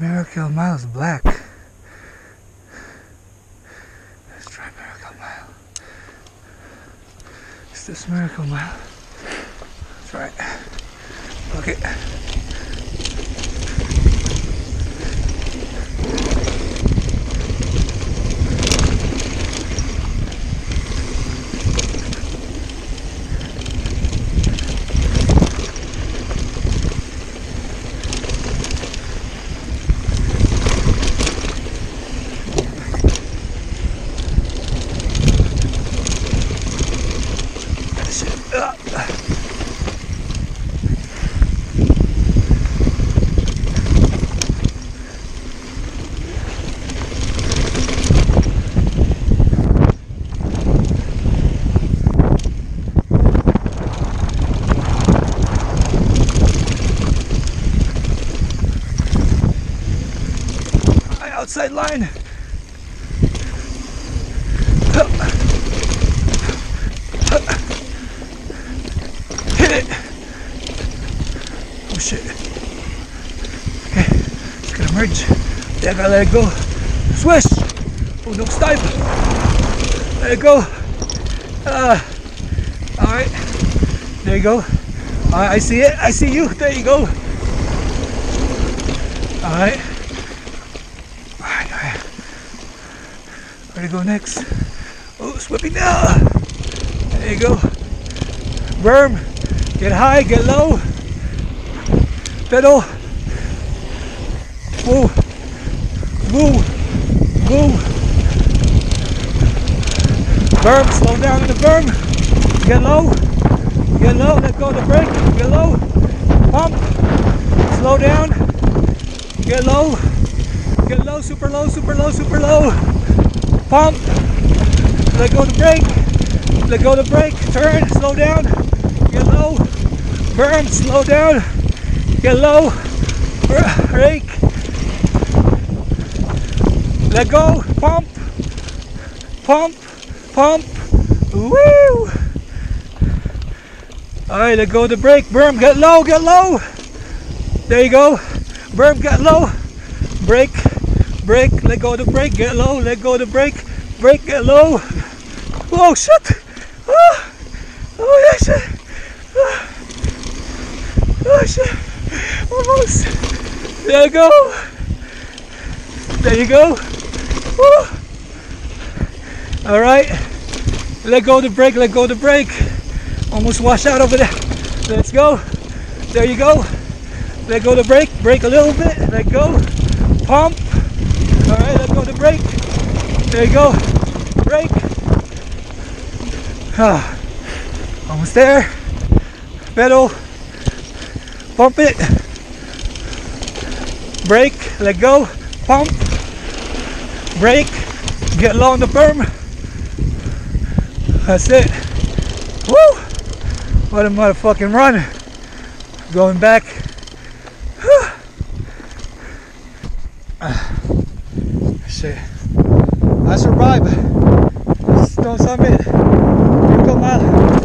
Miracle Mile is black. Let's try Miracle Mile. Is this Miracle Mile? Let's try it. Okay. Outside line. Hit it. Oh shit. Okay, it's gonna merge. Yeah, I gotta let it go. Swish. Oh, no, stop. Let it go. Alright. There you go. I see it. I see you. There you go. Alright. Where to go next? Oh, sweeping now. There you go. Berm. Get high, get low. Pedal. Woo. Woo. Woo. Berm. Slow down on the berm. Get low. Get low. Let go of the brake. Get low. Pump. Slow down. Get low. Get low. Super low. Super low. Super low. Pump, let go of the brake, let go of the brake, turn, slow down, get low, burn, slow down, get low, brake, let go, pump, pump, pump, woo! Alright, let go of the brake, berm, get low, get low! There you go, berm, get low, brake, brake, let go of the brake, get low, let go of the brake, brake, get low. Whoa, shit! Oh, oh yeah, shit! Oh shit! Almost! There you go! There you go! Alright, let go of the brake, let go of the brake. Almost washed out over there. Let's go! There you go! Let go of the brake, brake a little bit, let go, pump. Alright, let go of the brake. There you go. Brake. Ah, almost there. Pedal. Pump it. Brake. Let go. Pump. Brake. Get low on the berm. That's it. Woo! What a motherfucking run. Going back. Shit. I survived. Don't submit. Miracle Mile.